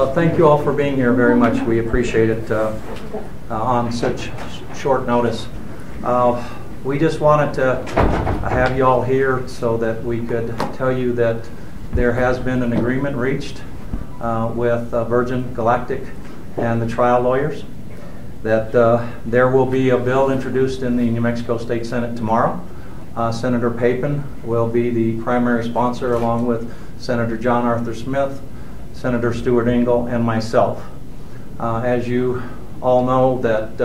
Well, thank you all for being here very much. We appreciate it on such short notice. We just wanted to have you all here so that we could tell you that there has been an agreement reached with Virgin Galactic and the trial lawyers, that there will be a bill introduced in the New Mexico State Senate tomorrow. Senator Papen will be the primary sponsor, along with Senator John Arthur Smith, Senator Stuart Engel, and myself. As you all know, that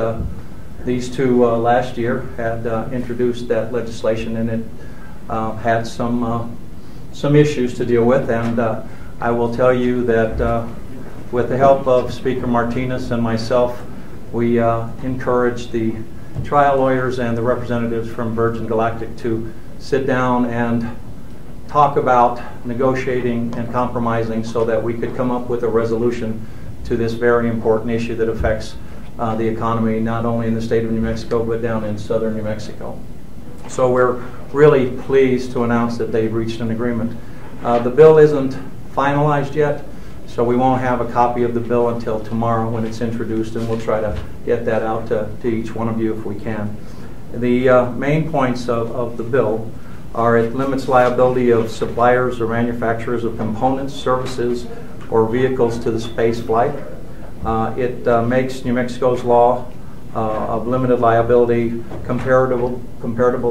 these two last year had introduced that legislation, and it had some issues to deal with. And I will tell you that with the help of Speaker Martinez and myself, we encouraged the trial lawyers and the representatives from Virgin Galactic to sit down and talk about negotiating and compromising so that we could come up with a resolution to this very important issue that affects the economy, not only in the state of New Mexico, but down in southern New Mexico. So we're really pleased to announce that they've reached an agreement. The bill isn't finalized yet, so we won't have a copy of the bill until tomorrow when it's introduced, and we'll try to get that out to each one of you if we can. The main points of the bill are: it limits liability of suppliers or manufacturers of components, services, or vehicles to the space flight. It makes New Mexico's law of limited liability comparable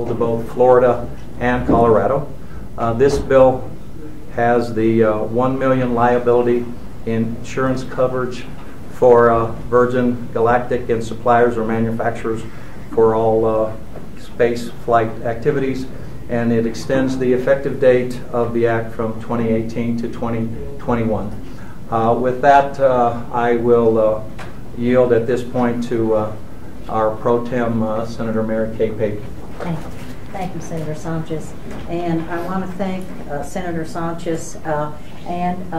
to both Florida and Colorado. This bill has the $1 million liability insurance coverage for Virgin Galactic and suppliers or manufacturers for all space flight activities, and it extends the effective date of the Act from 2018 to 2021. With that, I will yield at this point to our pro tem Senator Mary Kay Papen. Thank you, Senator Sanchez. And I want to thank Senator Sanchez and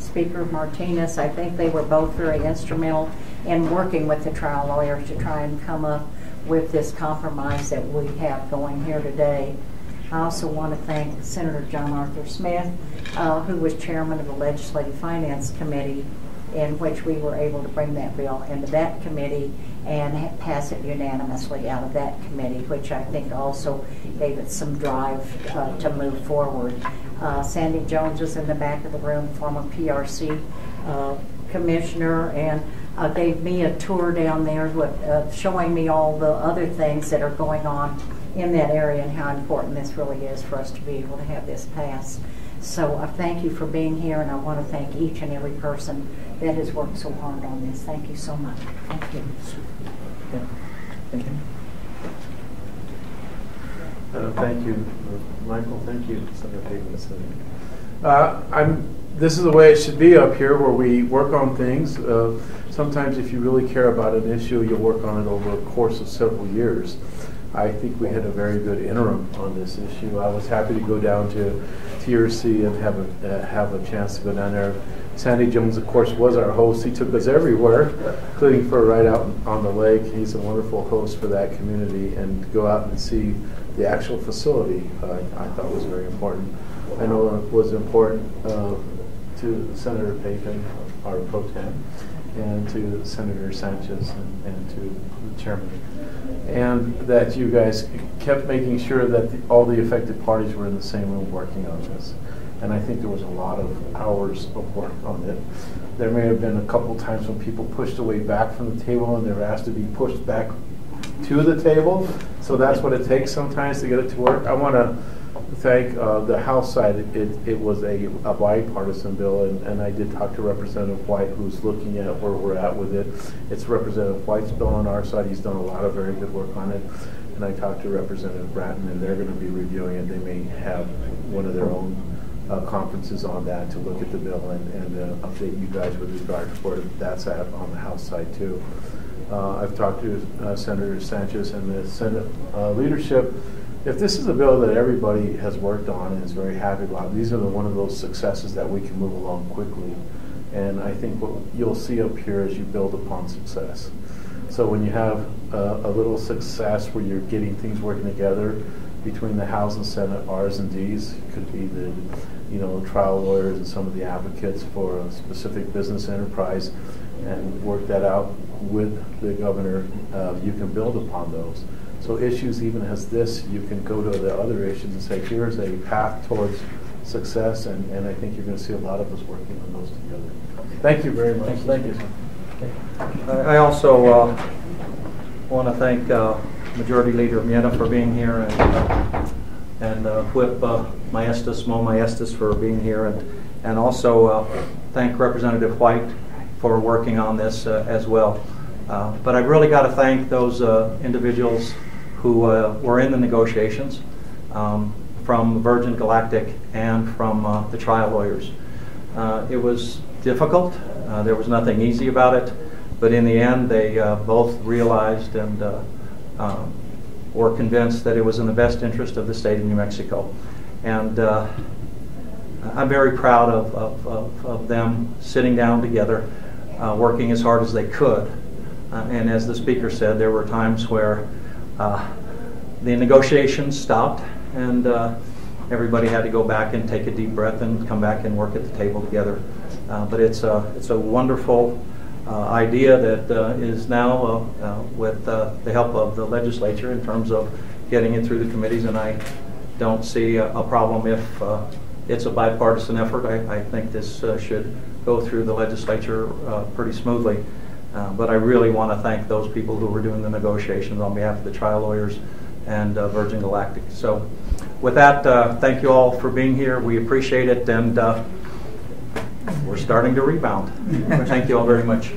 Speaker Martinez. I think they were both very instrumental in working with the trial lawyers to try and come up with this compromise that we have going here today. I also want to thank Senator John Arthur Smith, who was chairman of the Legislative Finance Committee, in which we were able to bring that bill into that committee and pass it unanimously out of that committee, which I think also gave it some drive to move forward. Sandy Jones is in the back of the room, former PRC commissioner, and gave me a tour down there with, showing me all the other things that are going on in that area and how important this really is for us to be able to have this passed. So I thank you for being here, and I want to thank each and every person that has worked so hard on this. Thank you so much. Thank you. Thank you. Thank you, Michael. Thank you, Senator Papen. This is the way it should be up here, where we work on things. Sometimes if you really care about an issue, you'll work on it over a course of several years. I think we had a very good interim on this issue. I was happy to go down to TRC and have a chance to go down there. Sandy Jones, of course, was our host. He took us everywhere, including for a ride out on the lake. He's a wonderful host for that community, and to go out and see the actual facility I thought was very important. I know it was important to Senator Papen, our pro tem, and to Senator Sanchez, and to the chairman, and that you guys kept making sure that all the affected parties were in the same room working on this. And I think there was a lot of hours of work on it. There may have been a couple times when people pushed away back from the table, and they were asked to be pushed back to the table. So that's what it takes sometimes to get it to work. I want to thank the House side. It was a bipartisan bill, and I did talk to Representative White, who's looking at where we're at with it. It's Representative White's bill on our side. He's done a lot of very good work on it. And I talked to Representative Bratton, and they're going to be reviewing it. They may have one of their own conferences on that to look at the bill and update you guys with regard to where that's at on the House side, too. I've talked to Senator Sanchez and the Senate leadership. If this is a bill that everybody has worked on and is very happy about, these are one of those successes that we can move along quickly. And I think what you'll see up here is you build upon success. So when you have a little success where you're getting things working together between the House and Senate, R's and D's, could be the trial lawyers and some of the advocates for a specific business enterprise and work that out with the governor. You can build upon those. So issues even as this, you can go to the other issues and say, here's a path towards success, and I think you're going to see a lot of us working on those together. Thank you very much. Thank you. I also want to thank Majority Leader Mienna for being here, and Whip Maestas, Moe Maestas, for being here, and also thank Representative White for working on this as well. But I've really got to thank those individuals who were in the negotiations from Virgin Galactic and from the trial lawyers. It was difficult. There was nothing easy about it, but in the end they both realized and were convinced that it was in the best interest of the state of New Mexico. And I'm very proud of them sitting down together, working as hard as they could. And as the speaker said, there were times where the negotiations stopped and everybody had to go back and take a deep breath and come back and work at the table together. But it's a wonderful idea that is now with the help of the legislature in terms of getting it through the committees, and I don't see a problem if it's a bipartisan effort. I think this should go through the legislature pretty smoothly. But I really want to thank those people who were doing the negotiations on behalf of the trial lawyers and Virgin Galactic. So with that, thank you all for being here. We appreciate it, and we're starting to rebound. Thank you all very much.